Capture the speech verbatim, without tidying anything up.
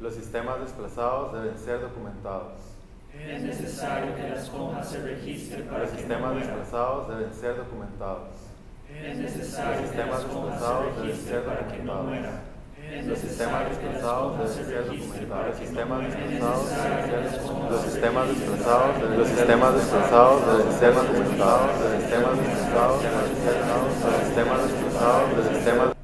Los sistemas desplazados deben ser documentados. Es necesario que las comas se registren para que no mueran. Los sistemas desplazados deben ser documentados. Es necesario que las comas se registren para que no mueran. Los sistemas desplazados deben ser documentados. Los sistemas desplazados, los sistemas desplazados, los sistemas desplazados deben ser documentados. Los sistemas desplazados, los sistemas desplazados, los sistemas desplazados, los sistemas